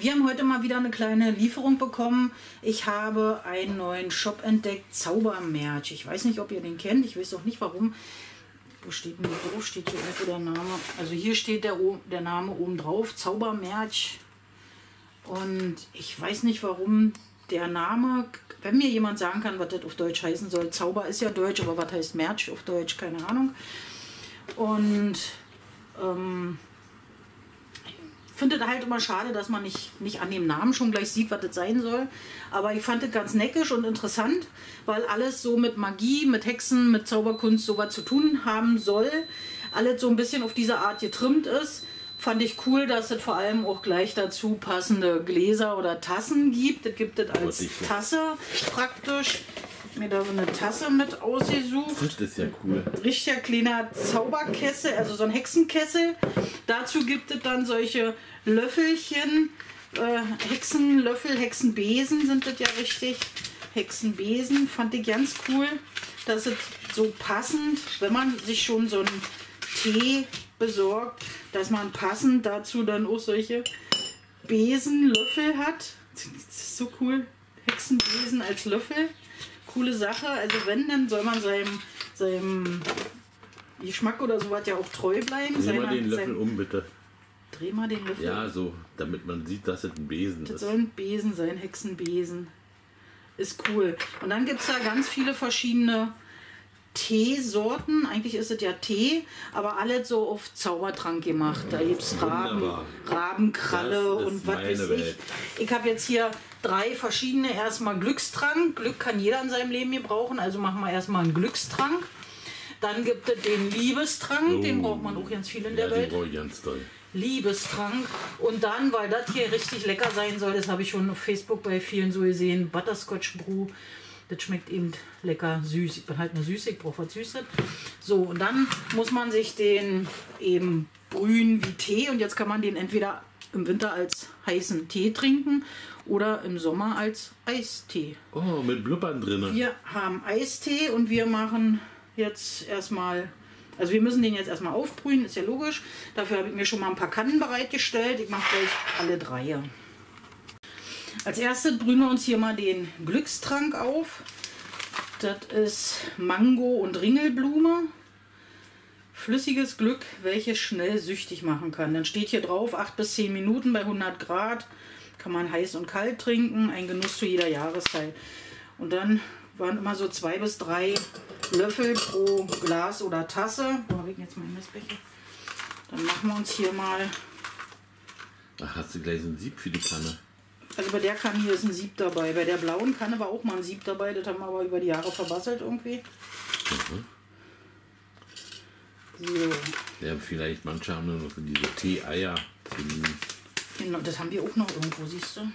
Wir haben heute mal wieder eine kleine Lieferung bekommen. Ich habe einen neuen Shop entdeckt, Zaubermerch. Ich weiß nicht, ob ihr den kennt. Ich weiß auch nicht, warum. Wo steht denn drauf? Steht hier irgendwo der Name? Also hier steht der Name oben drauf, Zaubermerch. Und ich weiß nicht, warum der Name, wenn mir jemand sagen kann, was das auf Deutsch heißen soll. Zauber ist ja Deutsch, aber was heißt Merch auf Deutsch? Keine Ahnung. Und ich finde das halt immer schade, dass man nicht an dem Namen schon gleich sieht, was das sein soll. Aber ich fand das ganz neckisch und interessant, weil alles so mit Magie, mit Hexen, mit Zauberkunst sowas zu tun haben soll. Alles so ein bisschen auf diese Art getrimmt ist. Fand ich cool, dass es vor allem auch gleich dazu passende Gläser oder Tassen gibt. Das gibt es als Tasse praktisch. Ich habe mir da so eine Tasse mit ausgesucht. Das ist ja cool. Richtiger kleiner Zauberkessel, also so ein Hexenkessel. Dazu gibt es dann solche Löffelchen, Hexenlöffel, Hexenbesen sind das ja richtig. Hexenbesen fand ich ganz cool, dass es so passend, wenn man sich schon so einen Tee besorgt, dass man passend dazu dann auch solche Besenlöffel hat. Das ist so cool, Hexenbesen als Löffel. Coole Sache, also wenn, dann soll man seinem Geschmack oder sowas ja auch treu bleiben. Dreh mal den Löffel um, bitte. Dreh mal den Löffel. Ja, so, damit man sieht, dass es ein Besen ist. Das soll ein Besen sein, Hexenbesen. Ist cool. Und dann gibt es da ganz viele verschiedene Teesorten. Eigentlich ist es ja Tee, aber alles so auf Zaubertrank gemacht. Da gibt es Rabenkralle und was weiß ich. Ich habe jetzt hier drei verschiedene. Erstmal Glückstrank. Glück kann jeder in seinem Leben gebrauchen, also machen wir erstmal einen Glückstrank. Dann gibt es den Liebestrank, den braucht man auch ganz viel in der Welt. Liebestrank. Und dann, weil das hier richtig lecker sein soll, das habe ich schon auf Facebook bei vielen so gesehen, Butterscotch Brew. Das schmeckt eben lecker süß. Ich bin halt nur süß, ich brauche was Süßes. So, und dann muss man sich den eben brühen wie Tee. Und jetzt kann man den entweder im Winter als heißen Tee trinken oder im Sommer als Eistee. Oh, mit Blubbern drin. Wir haben Eistee und wir machen jetzt erstmal, also wir müssen den jetzt erstmal aufbrühen, ist ja logisch. Dafür habe ich mir schon mal ein paar Kannen bereitgestellt. Ich mache gleich alle drei. Als erstes brühen wir uns hier mal den Glückstrank auf. Das ist Mango und Ringelblume. Flüssiges Glück, welches schnell süchtig machen kann. Dann steht hier drauf, 8 bis 10 Minuten bei 100 Grad. Kann man heiß und kalt trinken. Ein Genuss zu jeder Jahreszeit. Und dann waren immer so 2 bis 3 Löffel pro Glas oder Tasse. Wo habe ich jetzt meinen Messbecher? Dann machen wir uns hier mal... Ach, hast du gleich so ein Sieb für die Kanne. Also bei der Kanne hier ist ein Sieb dabei. Bei der blauen Kanne war auch mal ein Sieb dabei. Das haben wir aber über die Jahre verbastelt irgendwie. Mhm. So. Ja, vielleicht manche haben nur noch diese Tee-Eier. Genau, das haben wir auch noch irgendwo, siehst du.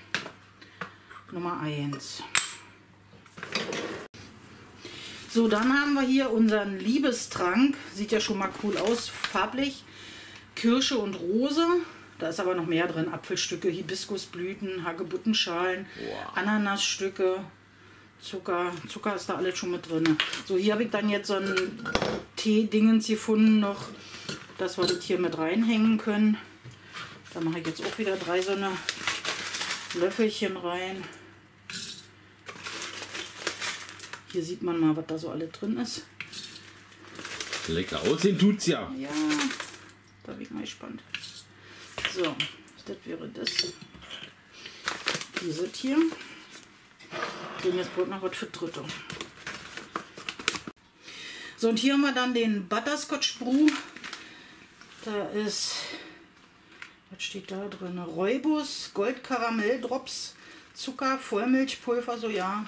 Nummer 1. So, dann haben wir hier unseren Liebestrank. Sieht ja schon mal cool aus, farblich. Kirsche und Rose. Da ist aber noch mehr drin. Apfelstücke, Hibiskusblüten, Hagebuttenschalen, wow. Ananasstücke, Zucker. Zucker ist da alles schon mit drin. So, hier habe ich dann jetzt so ein Tee-Dingens gefunden noch, dass wir das hier mit reinhängen können. Da mache ich jetzt auch wieder 3 so eine Löffelchen rein. Hier sieht man mal, was da so alles drin ist. Lecker aussehen tut's ja. Ja, da bin ich mal gespannt. So, das wäre das. Dieses hier. Und jetzt braucht noch was für Dritte. So, und hier haben wir dann den Butterscotch Brew. Da ist, was steht da drin? Räubus, Goldkaramell Drops, Zucker, Vollmilchpulver, so ja,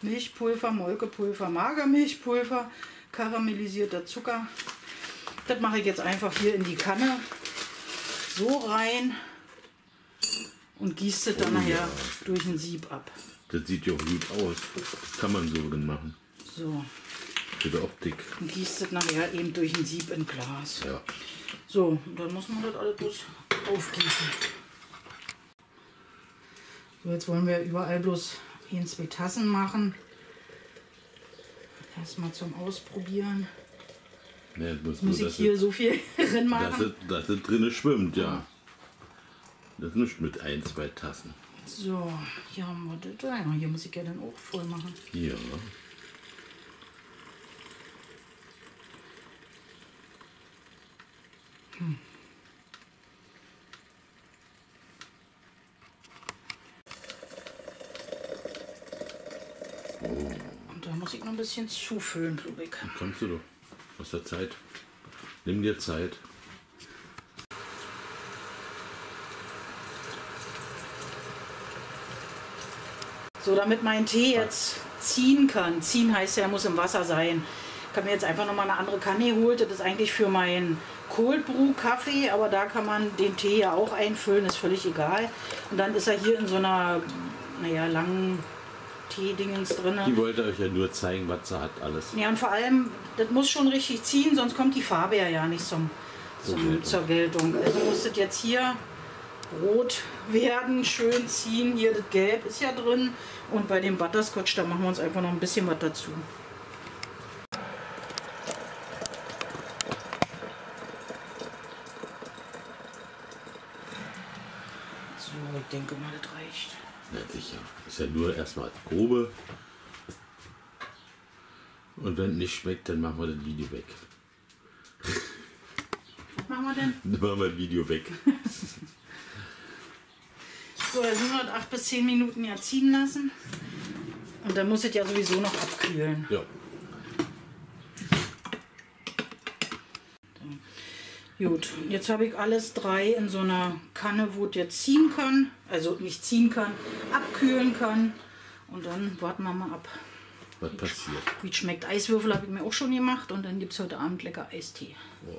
Milchpulver, Molkepulver, Magermilchpulver, karamellisierter Zucker. Das mache ich jetzt einfach hier in die Kanne. So rein und gießt es dann nachher durch ein Sieb ab. Das sieht ja auch gut aus. Das kann man so drin machen. So. Für die Optik. Und gießt es nachher eben durch ein Sieb in Glas. Ja. So, und dann muss man das alles bloß aufgießen. So, jetzt wollen wir überall bloß 1, 2 Tassen machen. Erstmal zum Ausprobieren. Ja, muss ich hier so viel drin machen? Dass es drin schwimmt, ja. Das ist nicht mit ein, zwei Tassen. So, hier haben wir das. Hier muss ich ja dann auch voll machen. Ja. Hm. Oh. Und da muss ich noch ein bisschen zufüllen, glaube ich. Dann kannst du doch. Aus der Zeit. Nimm dir Zeit. So, damit mein Tee jetzt ziehen kann. Ziehen heißt ja, er muss im Wasser sein. Ich habe mir jetzt einfach nochmal eine andere Kanne geholt. Das ist eigentlich für meinen Cold Brew Kaffee, aber da kann man den Tee ja auch einfüllen, ist völlig egal. Und dann ist er hier in so einer, naja, langen Tee-Dingens drin. Die wollte euch ja nur zeigen, was sie hat alles. Ja, und vor allem, das muss schon richtig ziehen, sonst kommt die Farbe ja nicht zur Geltung. Also muss das jetzt hier rot werden, schön ziehen. Hier das Gelb ist ja drin. Und bei dem Butterscotch, da machen wir uns einfach noch ein bisschen was dazu. So, ich denke mal, das reicht. Ja, sicher. Ist ja nur erstmal grobe. Und wenn es nicht schmeckt, dann machen wir das Video weg. Was machen wir denn? Dann machen wir das Video weg. So, jetzt müssen wir das 8 bis 10 Minuten ja ziehen lassen. Und dann muss es ja sowieso noch abkühlen. Ja. Gut, jetzt habe ich alles 3 in so einer Kanne, wo es jetzt ziehen kann, also nicht ziehen kann, abkühlen kann. Und dann warten wir mal ab. Was passiert? Wie es schmeckt. Eiswürfel habe ich mir auch schon gemacht und dann gibt es heute Abend lecker Eistee. Oh,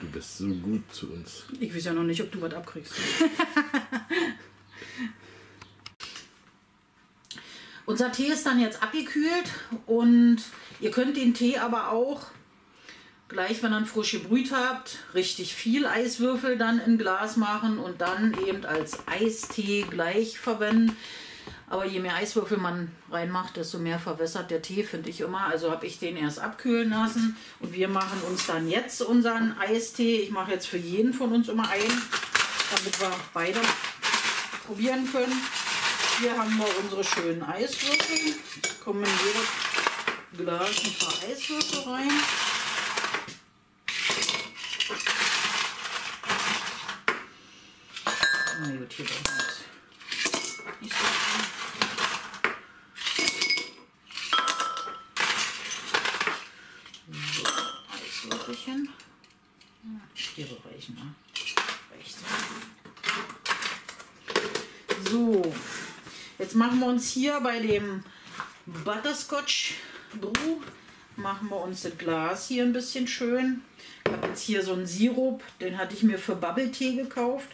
du bist so gut zu uns. Ich weiß ja noch nicht, ob du was abkriegst. Unser Tee ist dann jetzt abgekühlt und ihr könnt den Tee aber auch gleich, wenn ihr ihn frisch gebrüht habt, richtig viel Eiswürfel dann in Glas machen und dann eben als Eistee gleich verwenden. Aber je mehr Eiswürfel man reinmacht, desto mehr verwässert der Tee, finde ich immer. Also habe ich den erst abkühlen lassen und wir machen uns dann jetzt unseren Eistee. Ich mache jetzt für jeden von uns immer einen, damit wir beide probieren können. Hier haben wir unsere schönen Eiswürfel. Jetzt kommen in jedes Glas ein paar Eiswürfel rein. Na gut, hier brauchen wir jetzt nicht so viel. So, Eiswürfelchen. Hier reichen, ne? Reicht. So, jetzt machen wir uns hier bei dem Butterscotch Brew, machen wir uns das Glas hier ein bisschen schön. Ich habe jetzt hier so einen Sirup, den hatte ich mir für Bubble-Tee gekauft.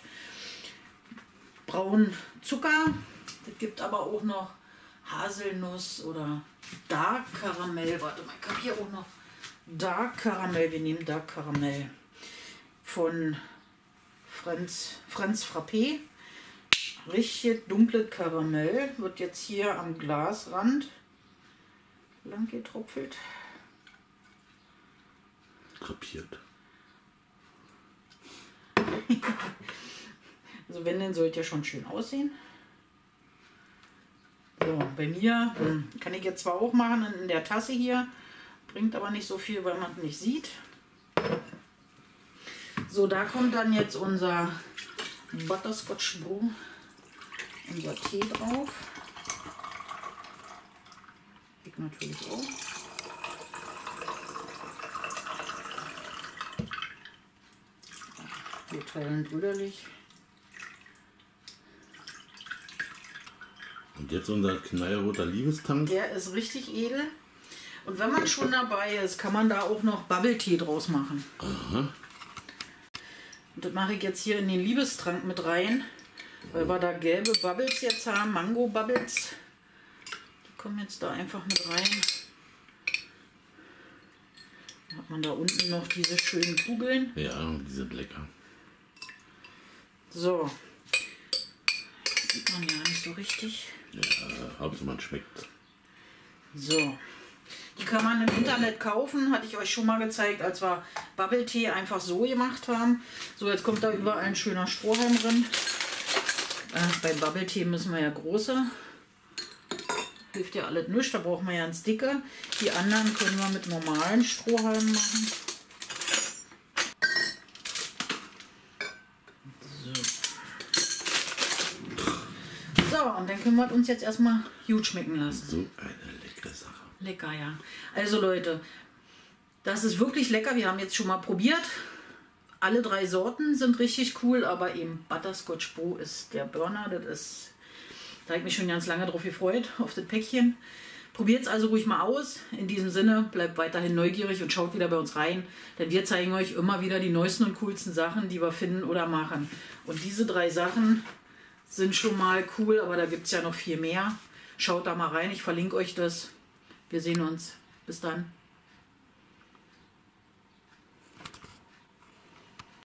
Braunen Zucker, das gibt aber auch noch Haselnuss oder Dark Karamell. Warte mal, ich habe hier auch noch Dark Karamell. Wir nehmen Dark Karamell von Franz Frappé. Richtig dunkles Karamell wird jetzt hier am Glasrand lang getropfelt. Kapiert. Also wenn, dann sollte ja schon schön aussehen. So, bei mir kann ich jetzt zwar auch machen in der Tasse hier, bringt aber nicht so viel, weil man es nicht sieht. So, da kommt dann jetzt unser Butterscotch Brew, unser Tee drauf. Ich natürlich auch. Wir teilen brüderlich. Und jetzt unser knallroter Liebestank. Der ist richtig edel. Und wenn man schon dabei ist, kann man da auch noch Bubble-Tee draus machen. Aha. Und das mache ich jetzt hier in den Liebestrank mit rein, weil wir da gelbe Bubbles jetzt haben, Mango-Bubbles. Die kommen jetzt da einfach mit rein. Dann hat man da unten noch diese schönen Kugeln. Ja, die sind lecker. So, das sieht man ja nicht so richtig. Ja, Hauptsache man schmeckt. So, die kann man im Internet kaufen, hatte ich euch schon mal gezeigt, als wir Bubble-Tee einfach so gemacht haben. So, jetzt kommt da überall ein schöner Strohhalm drin. Beim Bubble Tea müssen wir ja große. Hilft ja alles nichts, da brauchen wir ja ganz dicke. Die anderen können wir mit normalen Strohhalmen machen. So, und dann können wir uns jetzt erstmal gut schmecken lassen. So eine leckere Sache. Lecker, ja. Also Leute, das ist wirklich lecker. Wir haben jetzt schon mal probiert. Alle drei Sorten sind richtig cool, aber eben Butterscotch Brew ist der Burner. Das ist, da habe ich mich schon ganz lange drauf gefreut, auf das Päckchen. Probiert es also ruhig mal aus. In diesem Sinne, bleibt weiterhin neugierig und schaut wieder bei uns rein, denn wir zeigen euch immer wieder die neuesten und coolsten Sachen, die wir finden oder machen. Und diese drei Sachen sind schon mal cool, aber da gibt es ja noch viel mehr. Schaut da mal rein, ich verlinke euch das. Wir sehen uns. Bis dann.